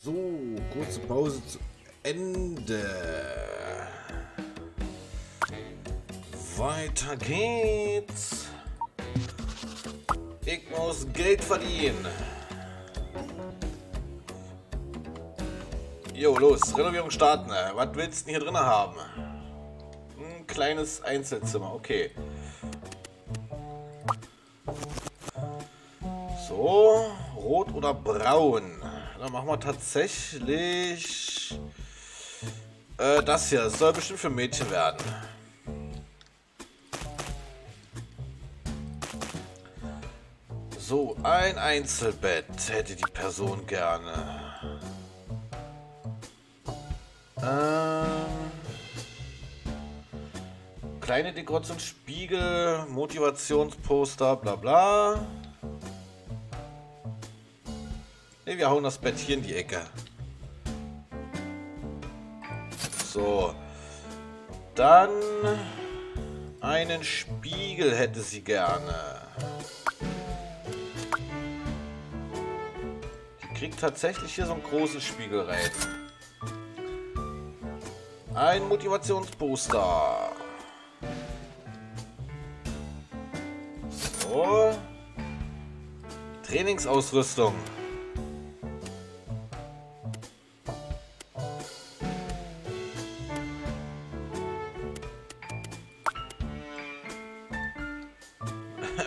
So, kurze Pause zu Ende. Weiter geht's. Ich muss Geld verdienen. Jo, los, Renovierung starten. Was willst du denn hier drin haben? Ein kleines Einzelzimmer, okay. So, rot oder braun? Dann machen wir tatsächlich das hier. Das soll bestimmt für Mädchen werden. So, ein Einzelbett hätte die Person gerne. Kleine Dekoration, Spiegel, Motivationsposter, bla bla. Ne, wir hauen das Bett hier in die Ecke. So. Dann einen Spiegel hätte sie gerne. Die kriegt tatsächlich hier so einen großen Spiegel rein. Ein Motivationsposter. So. Trainingsausrüstung.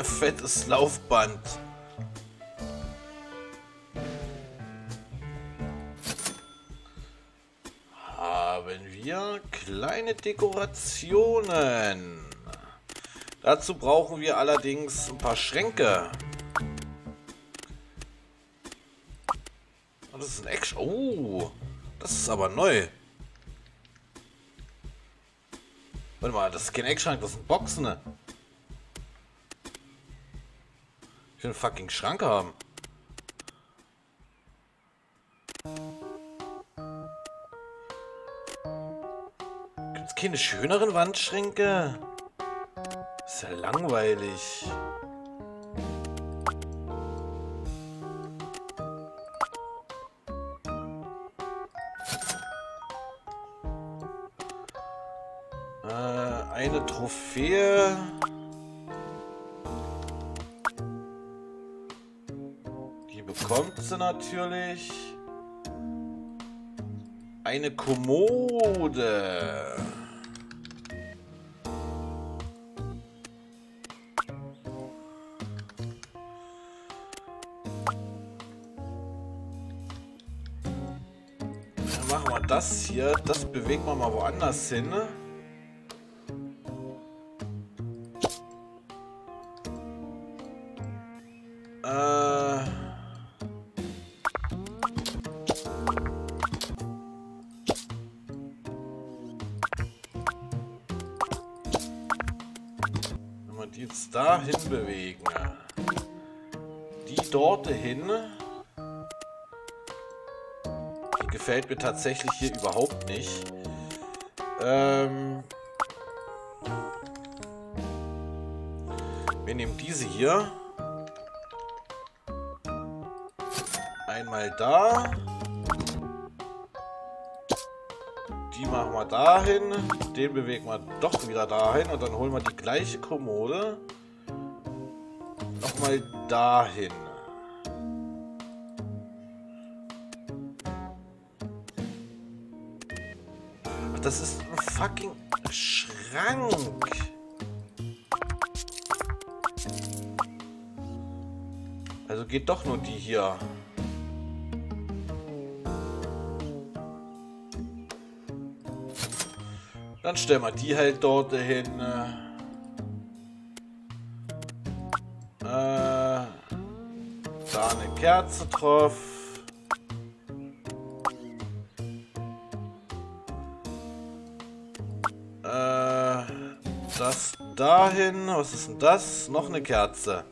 Fettes Laufband. Kleine Dekorationen. Dazu brauchen wir allerdings ein paar Schränke. Oh, das ist ein Action. Oh, das ist aber neu. Warte mal, das ist kein Eckschrank, das sind Boxen. Ne? Ich will einen fucking Schrank haben. Keine schöneren Wandschränke? Ist ja langweilig. Eine Trophäe. Die bekommt sie natürlich. Eine Kommode. Das hier, das bewegen wir mal woanders hin. Wenn wir die jetzt dahin bewegen, die dorthin. Gefällt mir tatsächlich hier überhaupt nicht. Wir nehmen diese hier. Einmal da. Die machen wir dahin. Den bewegen wir doch wieder dahin. Und dann holen wir die gleiche Kommode. Nochmal dahin. Das ist ein fucking Schrank. Also geht doch nur die hier. Dann stellen wir die halt dort hin. Da eine Kerze drauf. Das dahin. Was ist denn das? Noch eine Kerze.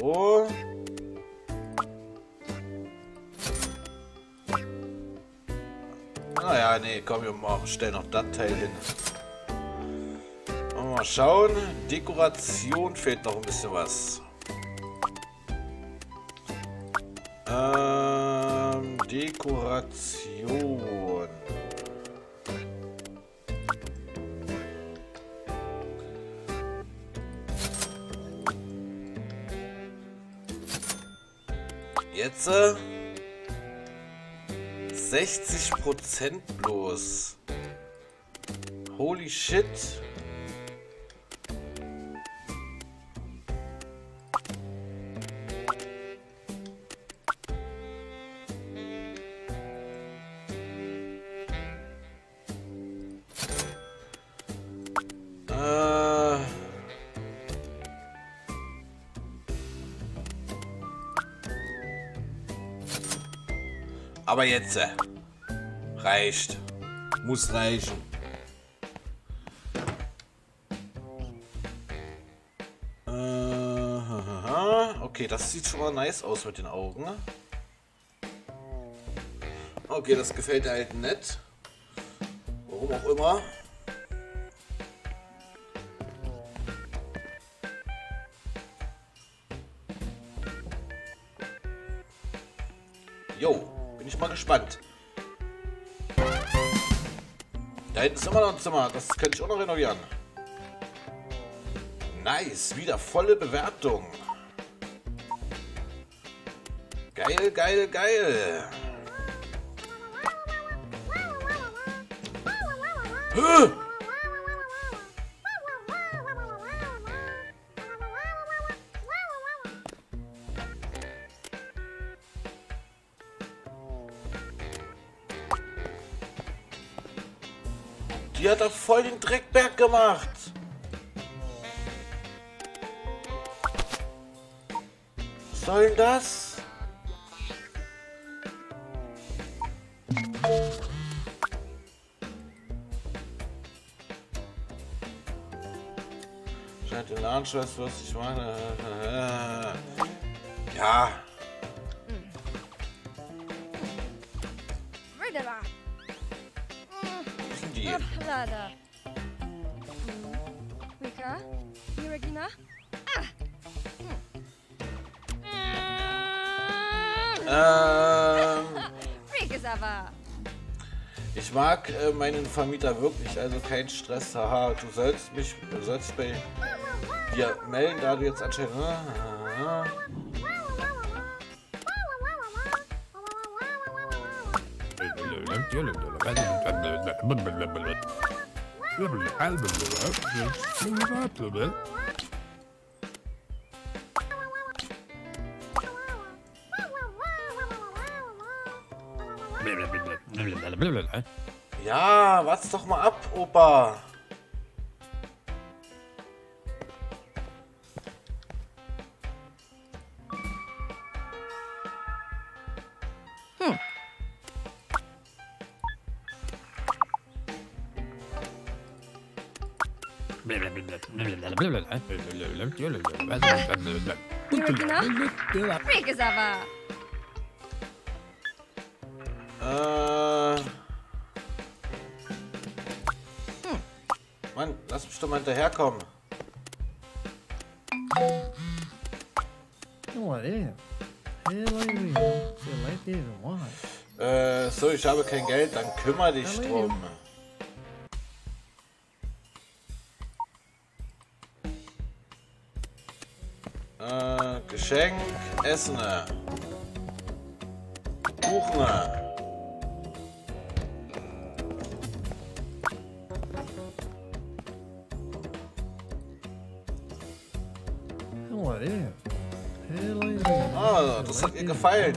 So. Naja, nee, komm, wir stellen noch das Teil hin. Mal schauen. Dekoration fehlt noch ein bisschen was. Dekoration. Jetzt 60% bloß. Holy shit. Aber jetzt reicht. Muss reichen. Okay, das sieht schon mal nice aus mit den Augen. Okay, das gefällt mir halt nett. Warum auch immer. Jo. Bin ich mal gespannt. Da hinten ist immer noch ein Zimmer. Das könnte ich auch noch renovieren. Nice. Wieder volle Bewertung. Geil, geil, geil. Höh! Die hat da voll den Dreckberg gemacht. Was soll denn das? Scheint den Anschluss, was ich meine. Ja. Lada. Rika? You Regina? Ah. Ich mag meinen Vermieter wirklich, also kein Stress. Haha, du sollst bei dir melden, da du jetzt anscheinend. Ja, warte doch mal ab, Opa. Mann, lass mich doch mal hinterherkommen. So, ich habe kein Geld, dann kümmere dich drum. Geschenk, Essen, Kuchen. Ah, das hat ihr gefallen.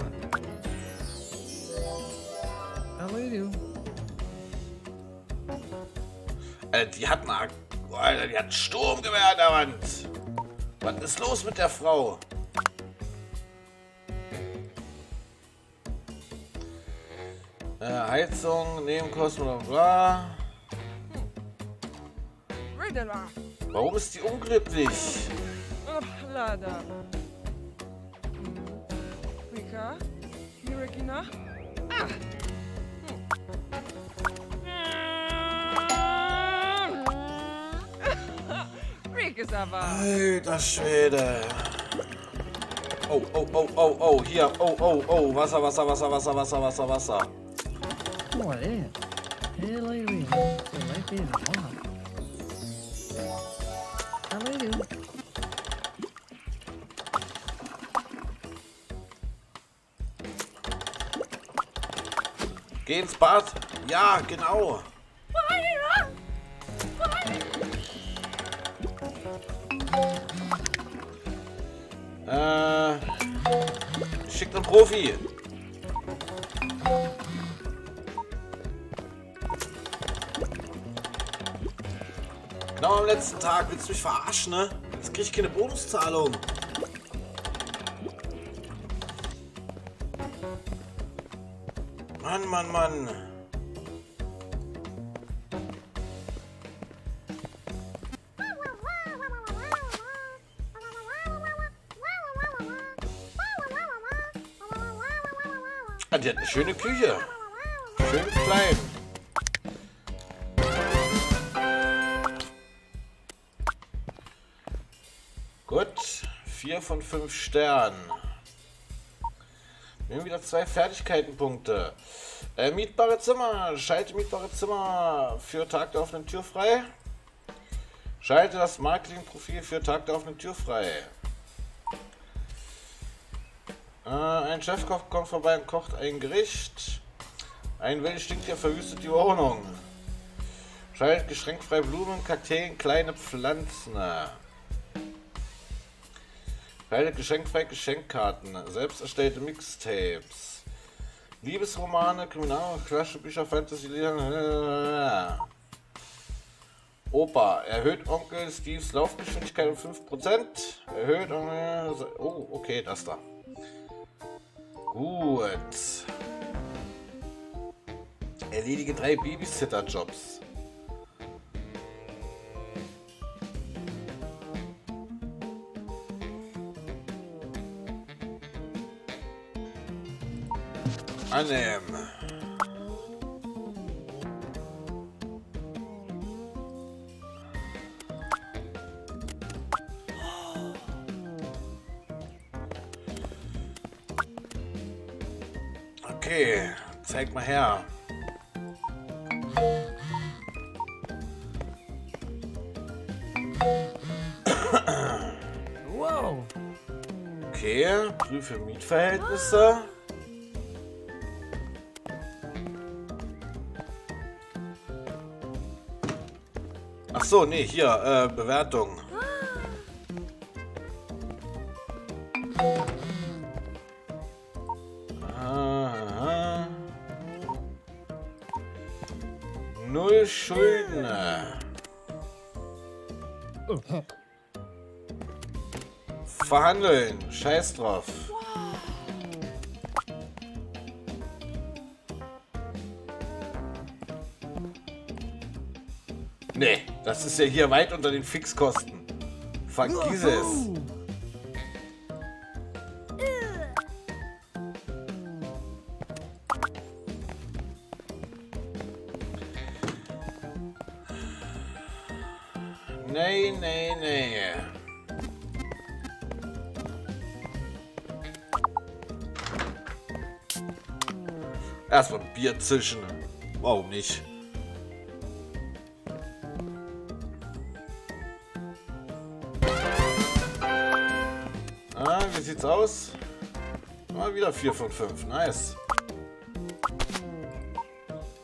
Die hat einen Sturmgewehr an der Wand. Was ist los mit der Frau? Heizung, Nebenkosten oder bla. Warum ist die unglücklich? Mirakina. Mirakina. Ah! Rick ist aber. Alter Schwede. Oh, oh, oh, oh, oh. Hier. Oh, oh, oh. Wasser, Wasser, Wasser, Wasser, Wasser, Wasser, Wasser. Oh, ey. Geh ins Bad. Ja, genau. Schickt einen Profi. Genau am letzten Tag. Willst du mich verarschen, ne? Jetzt krieg ich keine Bonuszahlung. Mann, Mann, Mann. Ah, die hat eine schöne Küche. Schön klein. Gut. 4 von 5 Sternen. Wir haben wieder 2 Fertigkeitenpunkte. Mietbare Zimmer. Schalte mietbare Zimmer für Tag der offenen Tür frei. Schalte das Marketingprofil für Tag der offenen Tür frei. Ein Chefkoch kommt vorbei und kocht ein Gericht. Ein Wild stinkt hier, verwüstet die Wohnung. Schaltet geschränkfrei Blumen, Kakteen, kleine Pflanzen. Schaltet geschenkfrei Geschenkkarten. Selbst erstellte Mixtapes. Liebesromane, Kriminal, Klaschenbücher, Fantasy-Lieder. Opa. Erhöht Onkel Steves Laufgeschwindigkeit um 5%. Erhöht Onkel... Oh, okay, das da. Gut. Erledige 3 Babysitter-Jobs. Annehmen. Okay, zeig mal her. Wow. Okay, prüfe Mietverhältnisse. Ach so, nee, hier, Bewertung. Schulden. Verhandeln. Scheiß drauf. Nee, das ist ja hier weit unter den Fixkosten. Vergiss es. Nee, nee, nee. Erstmal ein Bier zischen. Warum nicht? Ah, wie sieht's aus? Mal wieder 4 von 5. Nice.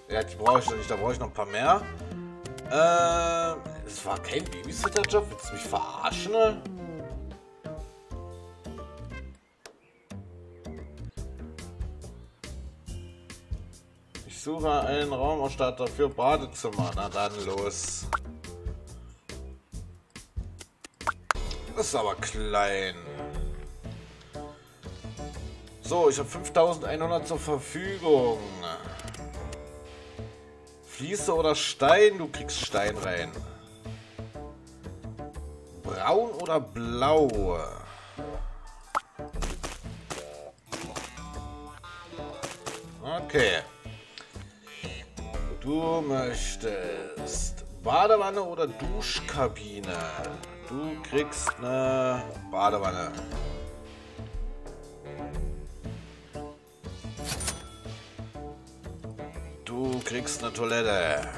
Ja, die brauche ich noch nicht. Da brauche ich noch ein paar mehr. Das war kein Babysitter-Job. Willst du mich verarschen? Ich suche einen Raumausstatter für Badezimmer. Na dann los. Das ist aber klein. So, ich habe 5.100 zur Verfügung. Fliese oder Stein? Du kriegst Stein rein. Braun oder blau? Okay. Du möchtest Badewanne oder Duschkabine? Du kriegst eine Badewanne. Du kriegst eine Toilette.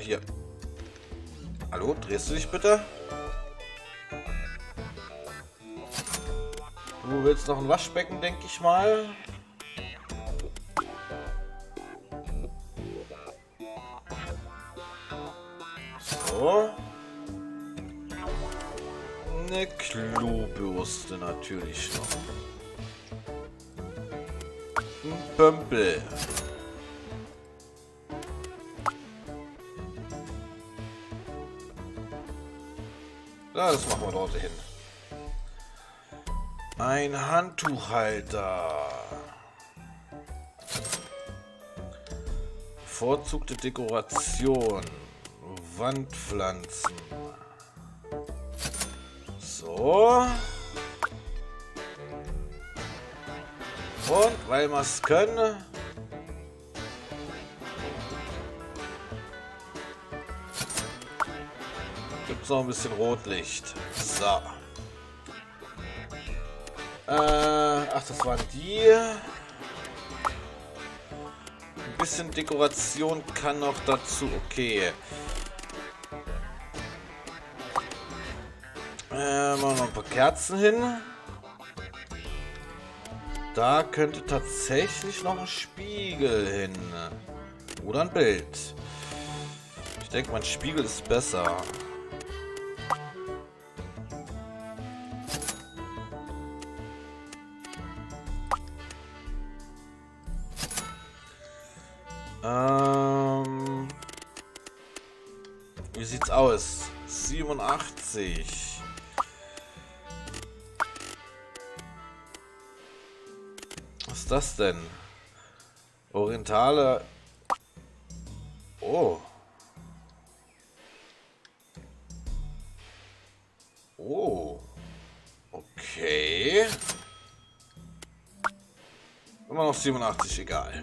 Hier. Hallo, drehst du dich bitte? Du willst noch ein Waschbecken, denke ich mal. So. Eine Klobürste natürlich noch. Ein Pömpel. Ja, das machen wir dort hin. Ein Handtuchhalter. Bevorzugte Dekoration. Wandpflanzen. So. Und weil wir es können. Gibt es noch ein bisschen Rotlicht. So. Ach, das waren die. Ein bisschen Dekoration kann noch dazu. Okay. Machen wir noch ein paar Kerzen hin. Da könnte tatsächlich noch ein Spiegel hin. Oder ein Bild. Ich denke, mein Spiegel ist besser. Wie sieht's aus? 87. Was ist das denn? Orientale... Oh. Oh. Okay. Immer noch 87, egal.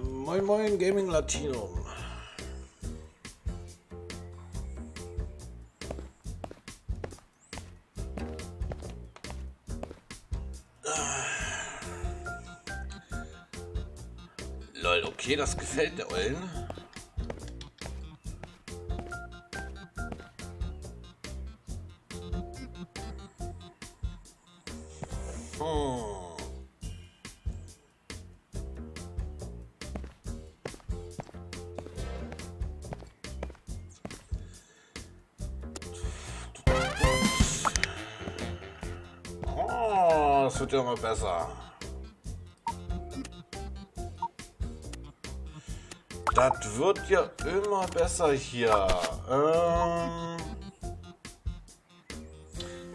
Moin Moin Gaming Latinum. Lol, okay, das gefällt der Ollen. Oh, das wird ja immer besser. Das wird ja immer besser hier.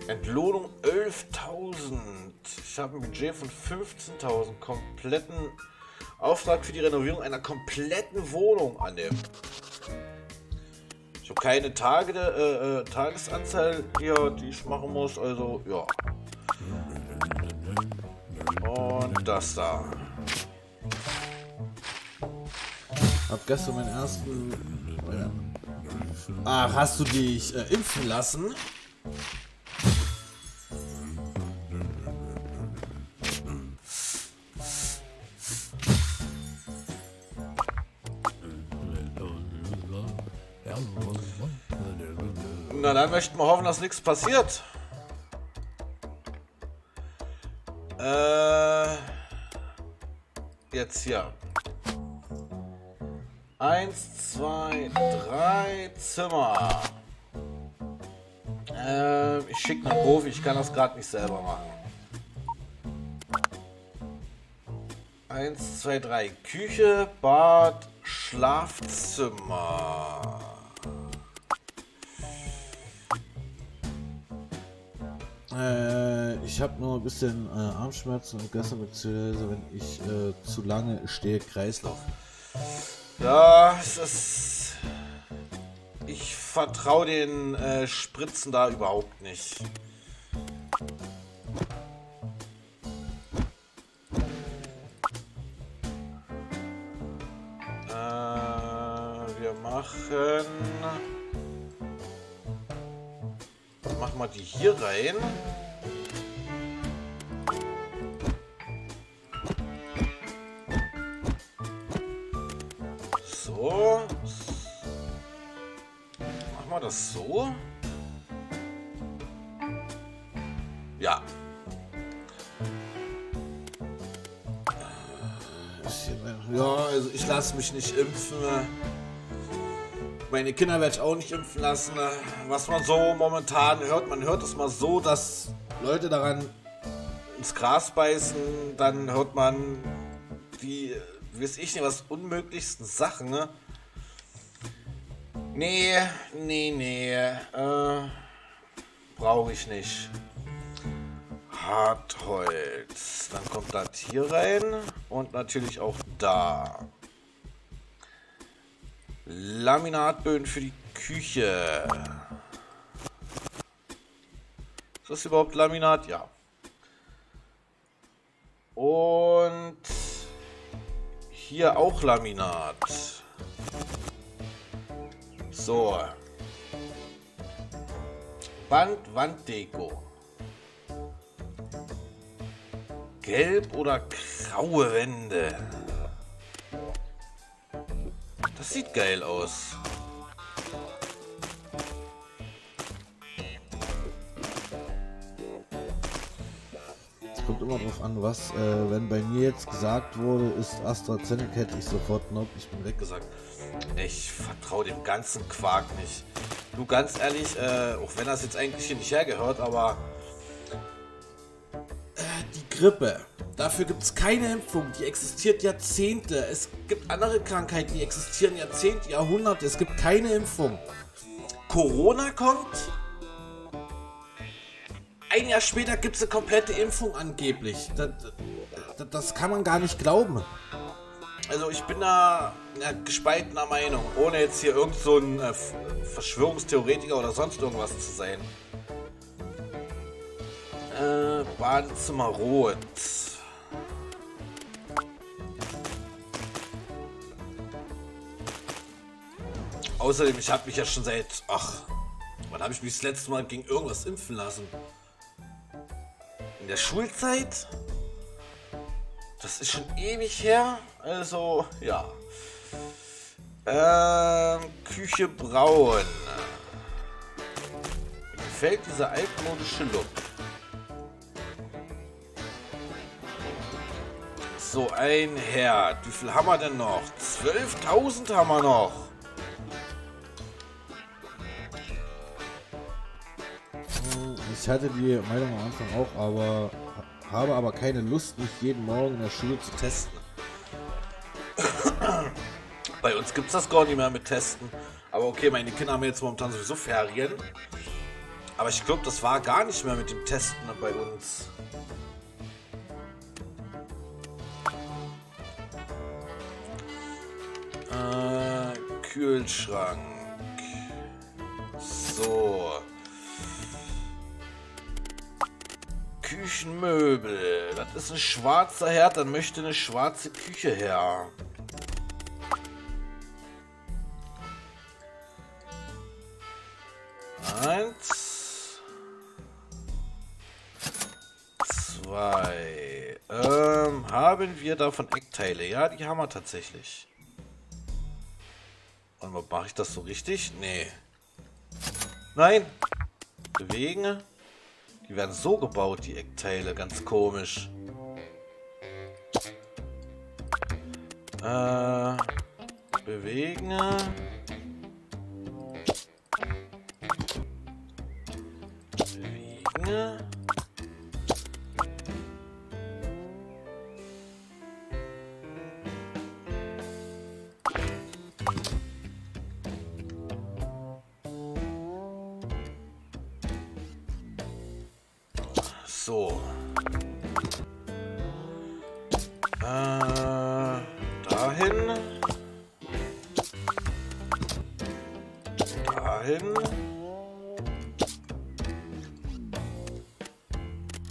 Entlohnung 11.000. Ich habe ein Budget von 15.000. Kompletten Auftrag für die Renovierung einer kompletten Wohnung annehmen. Ich habe keine Tage, Tagesanzahl hier, die ich machen muss. Also ja. Und das da. Hab gestern meinen ersten... Ach, hast du dich impfen lassen? Na, dann möchten wir hoffen, dass nichts passiert. Jetzt hier. 1, 2, 3 Zimmer. Ich schicke einen Profi, ich kann das gerade nicht selber machen. 1, 2, 3 Küche, Bad, Schlafzimmer. Ich habe nur ein bisschen Armschmerzen und gestern beziehungsweise wenn ich zu lange stehe, Kreislauf. Ja, es ist... Ich vertraue den Spritzen da überhaupt nicht. machen. Dann machen wir die hier rein. So. Machen wir das so. Ja. Ja, also ich lasse mich nicht impfen. Meine Kinder werde ich auch nicht impfen lassen. Was man so momentan hört, man hört es mal so, dass Leute daran ins Gras beißen. Dann hört man die, weiß ich nicht, was unmöglichsten Sachen. Ne? Nee. Brauche ich nicht. Hartholz. Dann kommt das hier rein und natürlich auch da. Laminatböden für die Küche. Ist das überhaupt Laminat? Ja. Und hier auch Laminat. So. Wanddeko. Gelb oder graue Wände. Das sieht geil aus. Es kommt immer drauf an, was, wenn bei mir jetzt gesagt wurde, ist AstraZeneca, hätte ich sofort noch, ich bin weggesagt. Ich vertraue dem ganzen Quark nicht. Du, ganz ehrlich, auch wenn das jetzt eigentlich hier nicht hergehört, aber... Grippe. Dafür gibt es keine Impfung, die existiert Jahrzehnte. Es gibt andere Krankheiten, die existieren Jahrzehnte, Jahrhunderte. Es gibt keine Impfung. Corona kommt. Ein Jahr später gibt es eine komplette Impfung angeblich. Das kann man gar nicht glauben. Also ich bin da gespaltener Meinung, ohne jetzt hier irgend so ein Verschwörungstheoretiker oder sonst irgendwas zu sein. Badezimmer rot. Außerdem, ich habe mich ja schon seit... Ach, wann habe ich mich das letzte Mal gegen irgendwas impfen lassen? In der Schulzeit? Das ist schon ewig her. Also, ja. Küche braun. Mir gefällt dieser altmodische Look. So, ein Herd. Wie viel haben wir denn noch? 12.000 haben wir noch. Ich hatte die Meinung am Anfang auch, aber habe aber keine Lust, mich jeden Morgen in der Schule zu testen. Bei uns gibt es das gar nicht mehr mit Testen. Aber okay, meine Kinder haben jetzt momentan sowieso Ferien. Aber ich glaube, das war gar nicht mehr mit dem Testen bei uns. Kühlschrank. So. Küchenmöbel. Das ist ein schwarzer Herd, dann möchte eine schwarze Küche her. Eins. Zwei. Haben wir davon Eckteile? Ja, die haben wir tatsächlich. Mache ich das so richtig? Nee. Nein. Bewegen. Die werden so gebaut, die Eckteile. Ganz komisch. Bewegen. Bewegen. So. Dahin. Dahin.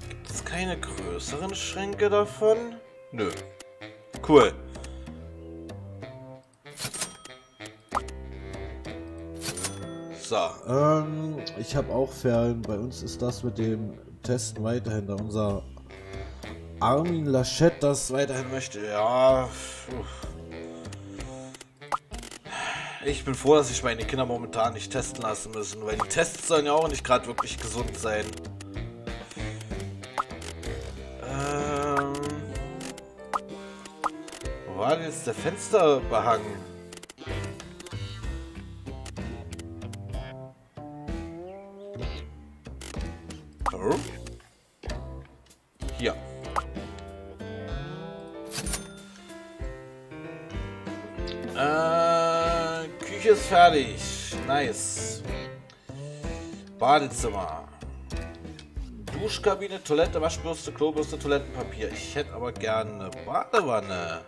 Gibt es keine größeren Schränke davon? Nö. Cool. So, ich habe auch Ferien. Bei uns ist das mit dem Testen weiterhin da. Unser Armin Laschet das weiterhin möchte. Ja. Ich bin froh, dass ich meine Kinder momentan nicht testen lassen müssen, weil die Tests sollen ja auch nicht gerade wirklich gesund sein. Wo war denn jetzt der Fensterbehang? Hier. Küche ist fertig. Nice. Badezimmer. Duschkabine, Toilette, Waschbürste, Klobürste, Toilettenpapier. Ich hätte aber gerne eine Badewanne.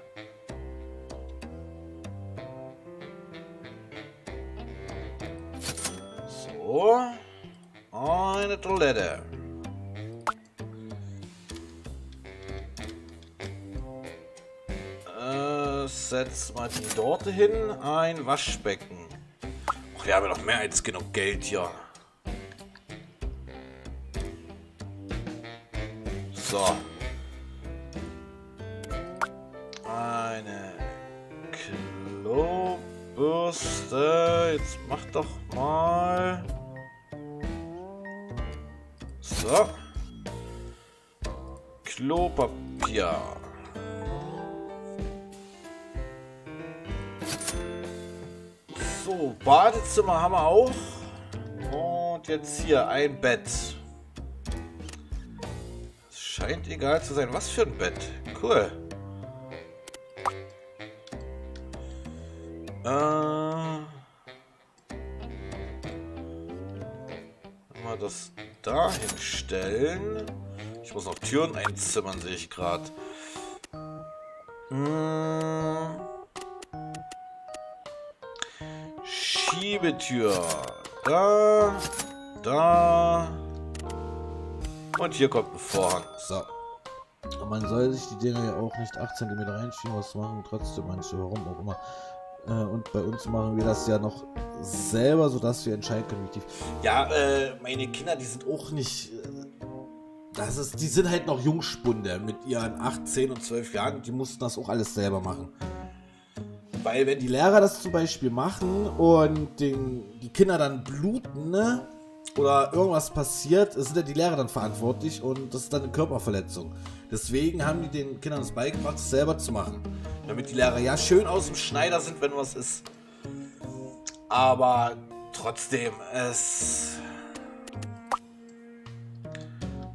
So. Eine Toilette. Setz mal die Dorte hin. Ein Waschbecken. Och, wir haben ja noch mehr als genug Geld hier. So. Eine Klobürste. Jetzt mach doch mal. So. Klopapier. So, Badezimmer haben wir auch. Und jetzt hier ein Bett. Es scheint egal zu sein, was für ein Bett. Cool. Mal das da hinstellen. Ich muss noch Türen einzimmern, sehe ich gerade. Schiebetür. Da. Da. Und hier kommt ein Vorhang. So. Man soll sich die Dinger ja auch nicht 8 cm reinschieben, was machen trotzdem manche, warum auch immer. Und bei uns machen wir das ja noch selber, sodass wir entscheiden können, wie tief. Ja, meine Kinder, die sind auch nicht. Die sind halt noch Jungspunde mit ihren 8, 10 und 12 Jahren. Die mussten das auch alles selber machen. Weil wenn die Lehrer das zum Beispiel machen und die Kinder dann bluten, ne, oder irgendwas passiert, sind ja die Lehrer dann verantwortlich und das ist dann eine Körperverletzung. Deswegen haben die den Kindern das beigebracht, es selber zu machen. Damit die Lehrer ja schön aus dem Schneider sind, wenn was ist. Aber trotzdem, es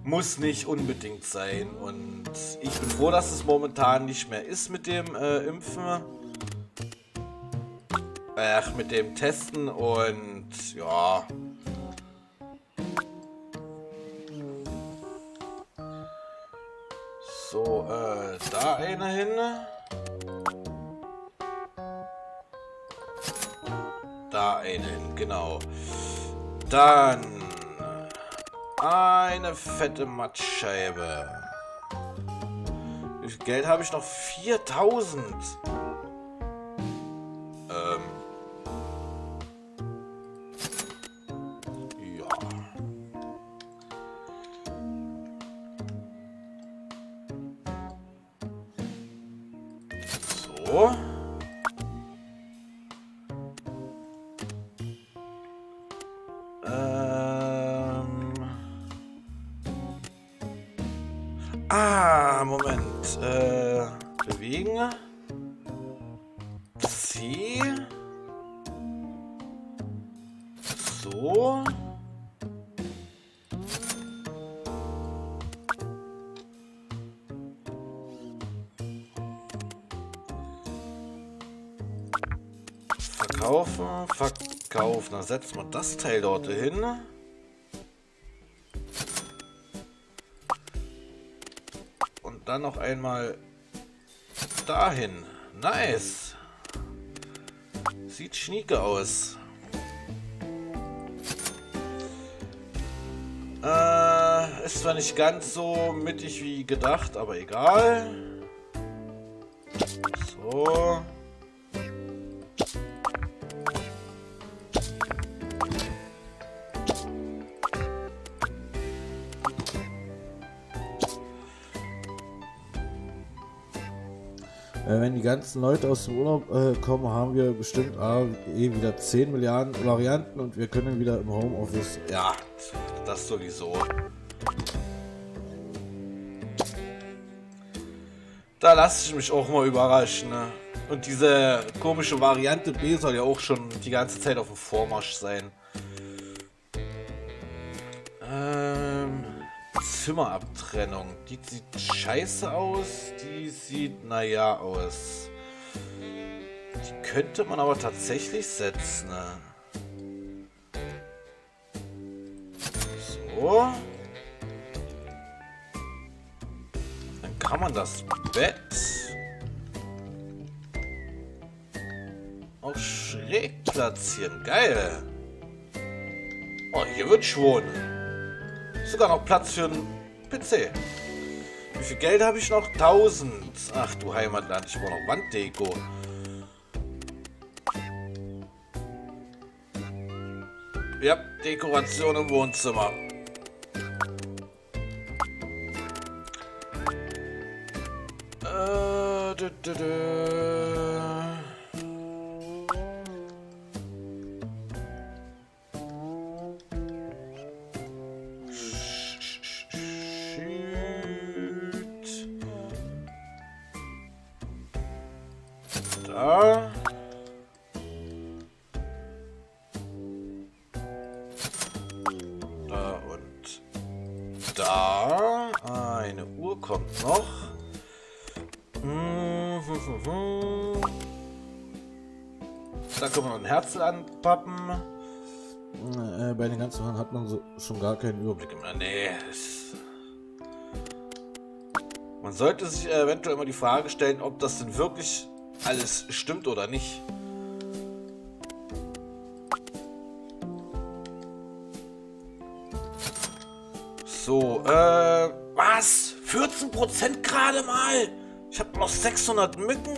muss nicht unbedingt sein. Und ich bin froh, dass es momentan nicht mehr ist mit dem Impfen. Mit dem Testen und ja. So, da eine hin. Da eine hin, genau. Dann eine fette Mattscheibe. Wie viel Geld habe ich noch? 4000. Moment. Bewegen. C. So. Verkaufen, verkaufen. Dann setzt man das Teil dort hin. Dann noch einmal dahin. Nice. Sieht schnieke aus. Ist zwar nicht ganz so mittig wie gedacht, aber egal. So. Wenn die ganzen Leute aus dem Urlaub kommen, haben wir bestimmt wieder 10 Milliarden Varianten und wir können wieder im Homeoffice. Ja, das sowieso. Da lasse ich mich auch mal überraschen, ne? Und diese komische Variante B soll ja auch schon die ganze Zeit auf dem Vormarsch sein. Zimmerabtrennung. Die sieht scheiße aus, die sieht naja aus. Die könnte man aber tatsächlich setzen, ne? So. Dann kann man das Bett auch schräg platzieren. Geil. Oh, hier wird schon sogar noch Platz für einen PC. Wie viel Geld habe ich noch? 1000. Ach du Heimatland, ich brauche noch Wanddeko. Ja, Dekoration im Wohnzimmer. Da können wir noch ein Herz anpappen. Bei den ganzen Sachen hat man so schon gar keinen Überblick. Nee. Man sollte sich eventuell immer die Frage stellen, ob das denn wirklich alles stimmt oder nicht. So, was? 14% gerade mal? Ich habe noch 600 Mücken.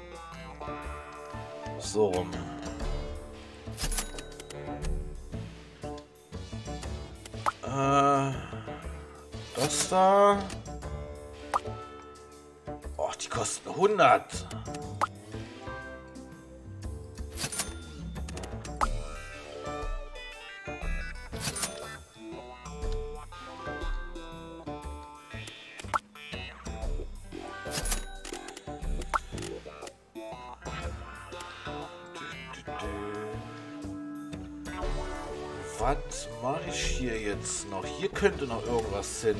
So rum. Das da. Och, die kosten 100. Was mache ich hier jetzt noch? Hier könnte noch irgendwas hin.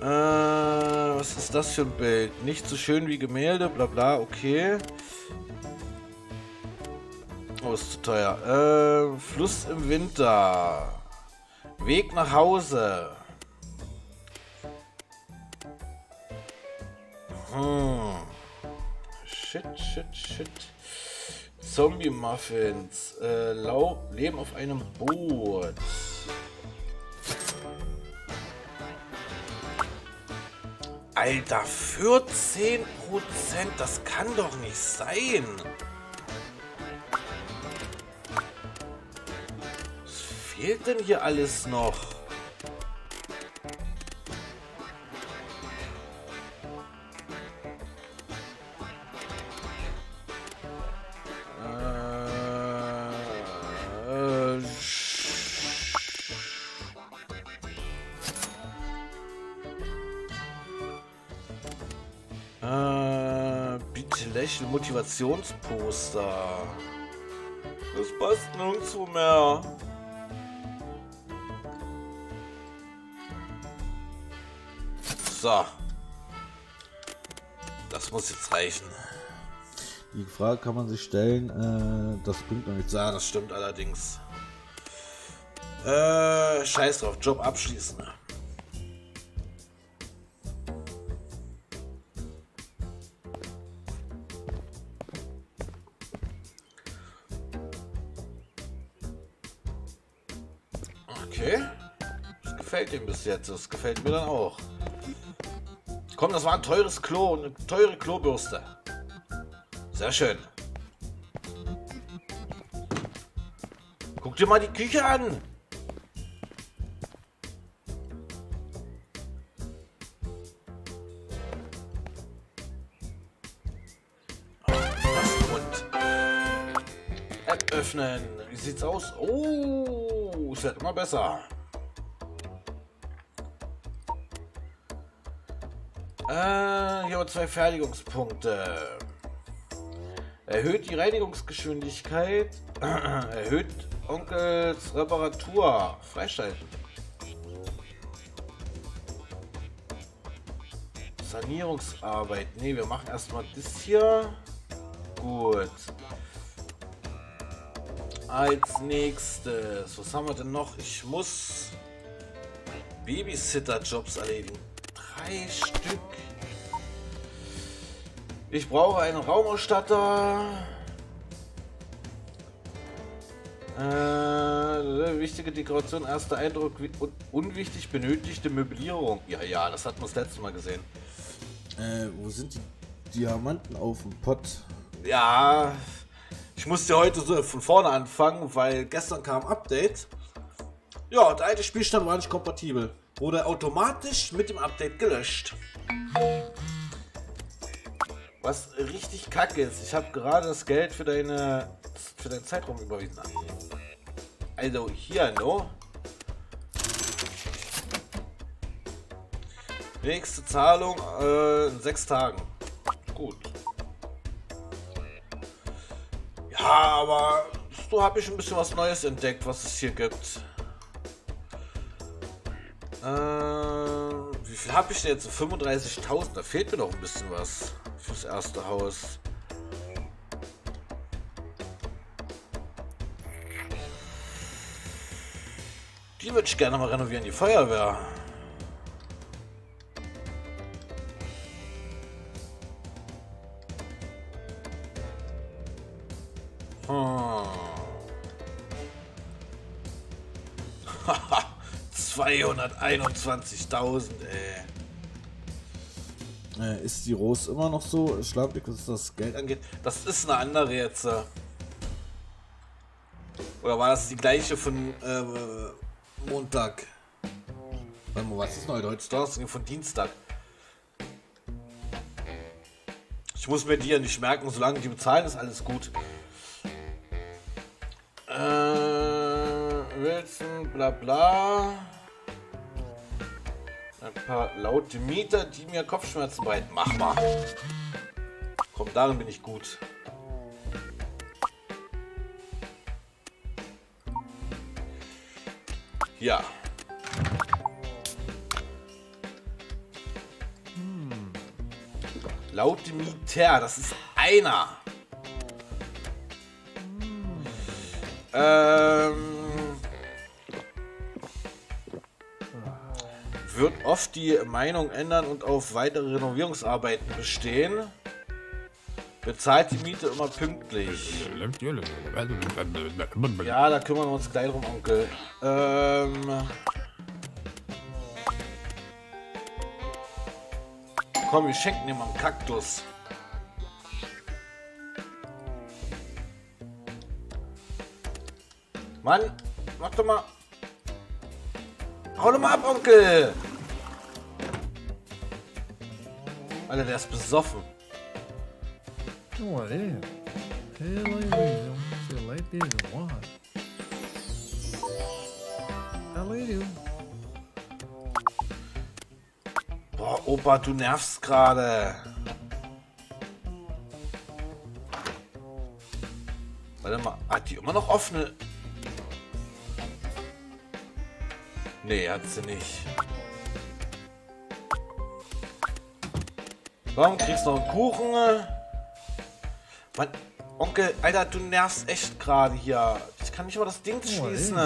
Was ist das für ein Bild? Nicht so schön wie Gemälde, bla bla, okay. Oh, ist zu teuer. Fluss im Winter. Weg nach Hause. Shit. Zombie-Muffins. Leben auf einem Boot. Alter, 14%? Das kann doch nicht sein. Was fehlt denn hier alles noch? Bitte lächeln, Motivationsposter. Das passt nirgendwo mehr. So. Das muss jetzt reichen. Die Frage kann man sich stellen, das bringt noch nichts. Ja, das stimmt allerdings. Scheiß drauf, Job abschließen. Okay. Das gefällt ihm bis jetzt. Das gefällt mir dann auch. Komm, das war ein teures Klo und eine teure Klobürste. Sehr schön. Guck dir mal die Küche an. Öffnen. Wie sieht's aus? Oh, es wird immer besser. Hier haben wir 2 Fertigungspunkte. Erhöht die Reinigungsgeschwindigkeit. Erhöht Onkels Reparatur. Freischalten. Sanierungsarbeit. Ne, wir machen erstmal das hier. Gut. Als nächstes, was haben wir denn noch? Ich muss Babysitter-Jobs erledigen. 3 Stück. Ich brauche einen Raumausstatter. Wichtige Dekoration, erster Eindruck, unwichtig benötigte Möblierung. Ja, ja, das hatten wir das letzte Mal gesehen. Wo sind die Diamanten auf dem Pott? Ja. Ich musste heute so von vorne anfangen, weil gestern kam ein Update. Ja, der alte Spielstand war nicht kompatibel. Wurde automatisch mit dem Update gelöscht. Was richtig kacke ist. Ich habe gerade das Geld für deinen Zeitraum überwiesen. Also hier, no. Nächste Zahlung in 6 Tagen. Gut. Aber so habe ich ein bisschen was Neues entdeckt, was es hier gibt. Wie viel habe ich denn jetzt? 35.000, da fehlt mir noch ein bisschen was fürs erste Haus. Die würde ich gerne mal renovieren, die Feuerwehr. Hm. 221.000, ey. Ist die Rose immer noch so schlampig, was das Geld angeht? Das ist eine andere jetzt. Oder war das die gleiche von Montag? Warte mal, was ist denn heute? Heute ist Donnerstag, von Dienstag. Ich muss mir die ja nicht merken, solange die bezahlen, ist alles gut. Wilson, bla bla. Ein paar laute Mieter, die mir Kopfschmerzen bereiten. Mach mal. Komm, darin bin ich gut. Ja. Laute Mieter, das ist einer. Wird oft die Meinung ändern und auf weitere Renovierungsarbeiten bestehen. Bezahlt die Miete immer pünktlich. Ja, da kümmern wir uns gleich drum, Onkel. Komm, wir schenken ihm am Kaktus. Mann, mach doch mal. Hau doch mal ab, Onkel! Alter, der ist besoffen. Boah, Opa, du nervst gerade. Warte mal, hat die immer noch offene? Nee, hat sie nicht. Komm, kriegst noch einen Kuchen. Mann, Onkel, Alter, du nervst echt gerade hier. Ich kann nicht mal das Ding schließen.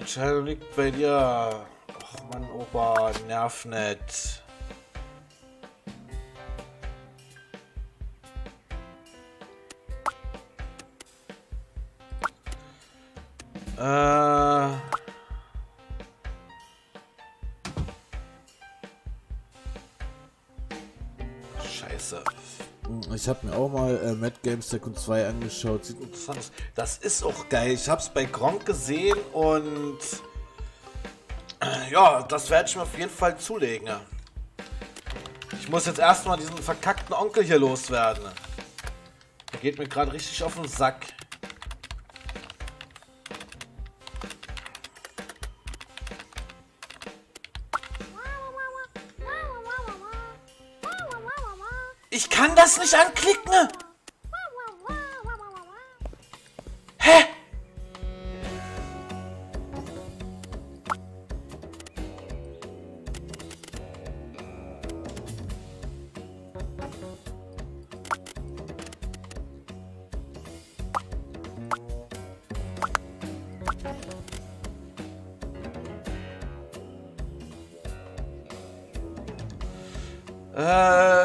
Entscheidung liegt bei dir. Ach Mann, Opa, nerv nicht. Scheiße. Ich habe mir auch mal Mad Games Tycoon 2 angeschaut. Sieht interessant aus. Das ist auch geil. Ich habe es bei Gronk gesehen und... ja, das werde ich mir auf jeden Fall zulegen. Ich muss jetzt erstmal diesen verkackten Onkel hier loswerden. Der geht mir gerade richtig auf den Sack. Ich kann das nicht anklicken! Hä?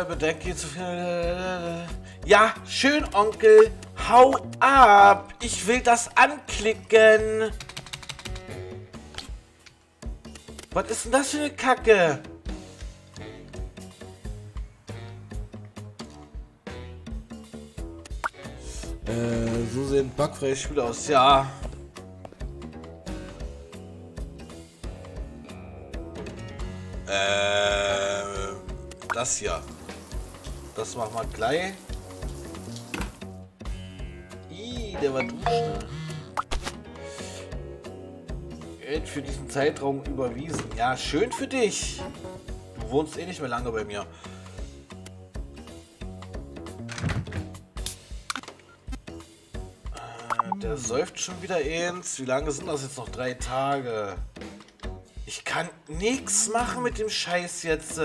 Bedenke zu viel. Ja, schön, Onkel. Hau ab. Ich will das anklicken. Was ist denn das für eine Kacke? So sehen bugfreie Spiele aus. Ja. Das hier. Das machen wir gleich. Ih, der war duschner. Geld für diesen Zeitraum überwiesen. Ja, schön für dich. Du wohnst eh nicht mehr lange bei mir. Der säuft schon wieder eins. Wie lange sind das jetzt noch? 3 Tage. Ich kann nichts machen mit dem Scheiß jetzt.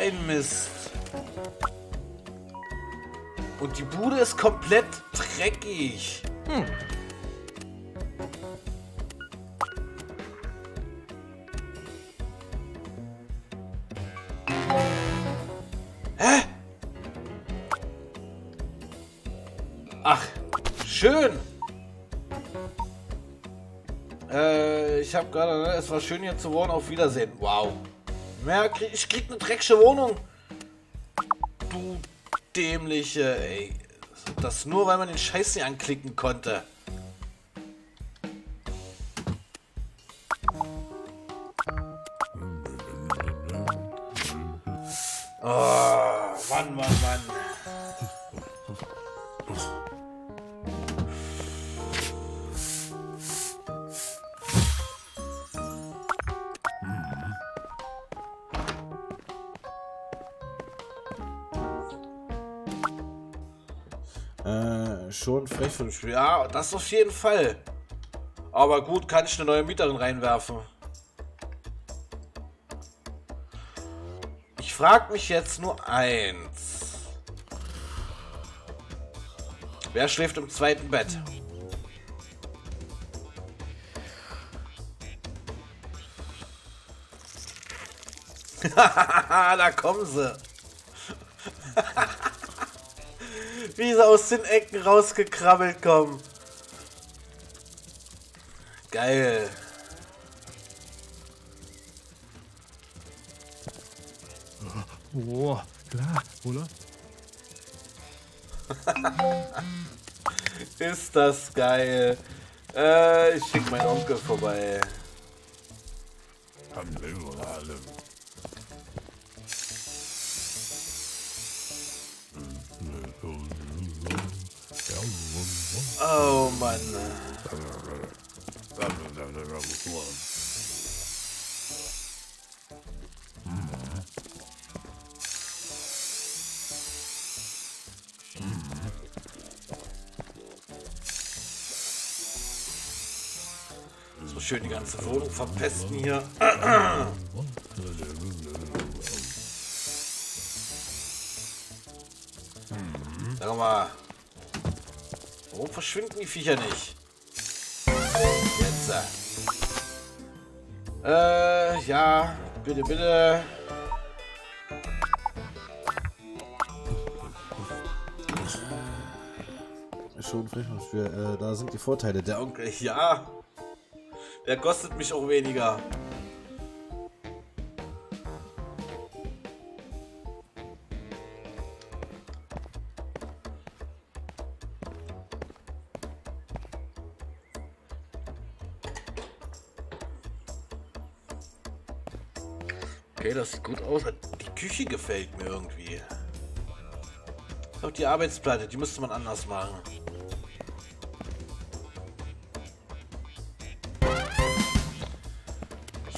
Ein Mist. Und die Bude ist komplett dreckig. Hä? Ach, schön. Ich habe gerade, ne, es war schön hier zu wohnen. Auf Wiedersehen. Wow. Ich krieg eine dreckige Wohnung. Du dämliche, ey. Das nur, weil man den Scheiß nicht anklicken konnte. Oh, Mann, Mann, Mann. Schon frech für das Spiel. Ja, das auf jeden Fall. Aber gut, kann ich eine neue Mieterin reinwerfen. Ich frage mich jetzt nur eins. Wer schläft im zweiten Bett? Da kommen sie. Wie sie aus den Ecken rausgekrabbelt kommen. Geil. Oh, klar, oder? Ist das geil. Ich schicke meinen Onkel vorbei. Hallo, hallo. Oh Mann. So schön die ganze Wohnung verpesten hier. Sag mal. Warum verschwinden die Viecher nicht? Jetzt. Ja, bitte, bitte. Ich schon Flächenspiel. Da sind die Vorteile. Der Onkel, ja! Der kostet mich auch weniger. Okay, das sieht gut aus. Die Küche gefällt mir irgendwie. Ich glaube, die Arbeitsplatte, die müsste man anders machen.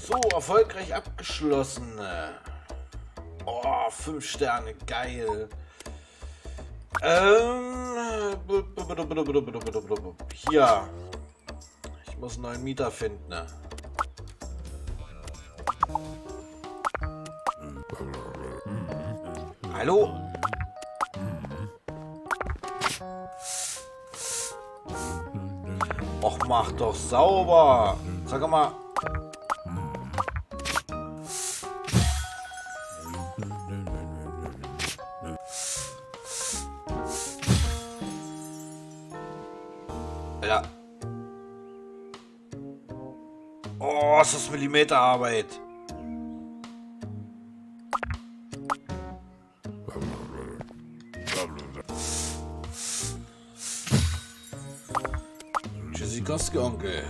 So, erfolgreich abgeschlossen. Oh, 5 Sterne, geil. Hier. Ich muss einen neuen Mieter finden. Hallo? Och, mach doch sauber. Sag mal. Ja. Oh, ist das Millimeterarbeit. Onkel.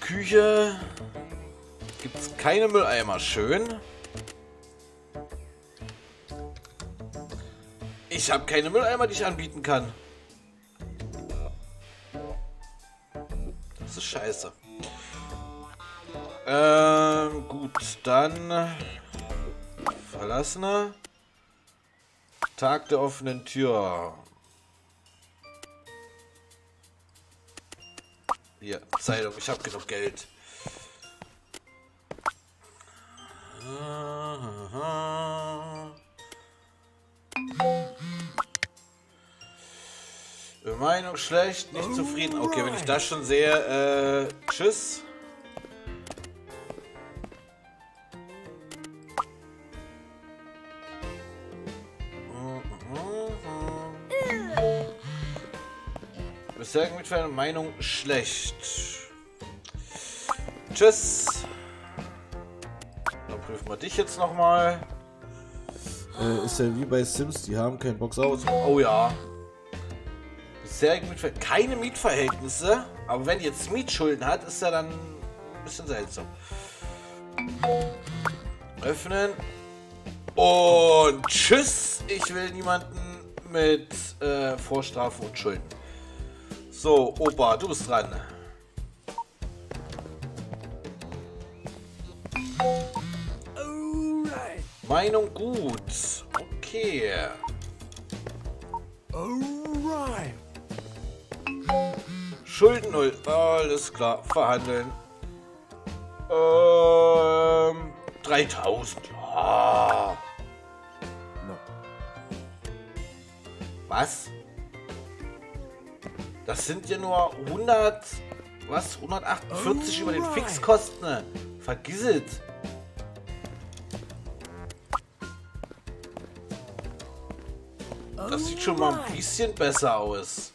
Küche. Gibt's keine Mülleimer. Schön. Ich habe keine Mülleimer, die ich anbieten kann. Das ist scheiße. Gut, dann... Verlassener. Tag der offenen Tür. Hier, Zeitung, ich habe genug Geld. Meinung schlecht, nicht zufrieden. Okay, wenn ich das schon sehe, tschüss. Mit seiner Meinung schlecht. Tschüss. Dann prüfen wir dich jetzt nochmal. Ist ja wie bei Sims, die haben kein Boxout. Oh ja. Bisher keine Mietverhältnisse, aber wenn jetzt Mietschulden hat, ist ja dann ein bisschen seltsam. Öffnen. Und tschüss. Ich will niemanden mit Vorstrafe und Schulden. So, Opa, du bist dran. Alright. Meinung gut. Okay. Alright. Schulden 0. Alles klar. Verhandeln. 3000. Ah. No. Was? Das sind ja nur 100, was, 148 über den Fixkosten. Vergiss es. Das sieht schon mal ein bisschen besser aus.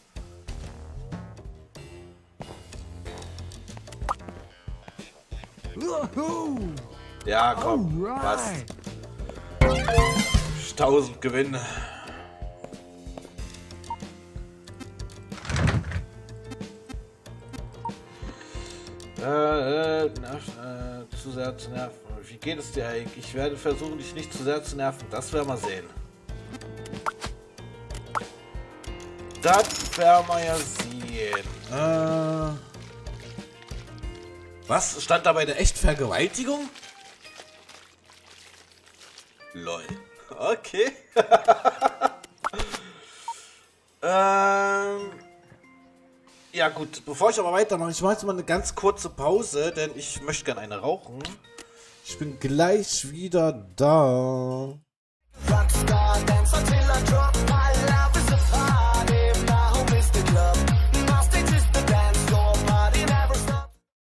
Ja, komm, passt. 1000 Gewinn. Zu sehr zu nerven. Wie geht es dir eigentlich? Ich werde versuchen, dich nicht zu sehr zu nerven. Das werden wir sehen. Das werden wir ja sehen. Was? Stand da bei der Echtvergewaltigung? Lol. Okay. Ja gut, bevor ich aber weitermache, ich mache jetzt mal eine ganz kurze Pause, denn ich möchte gerne eine rauchen. Ich bin gleich wieder da.